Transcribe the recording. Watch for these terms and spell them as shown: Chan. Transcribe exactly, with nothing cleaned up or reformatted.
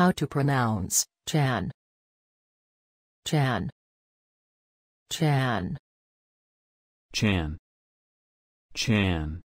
How to pronounce Chan. Chan. Chan. Chan. Chan.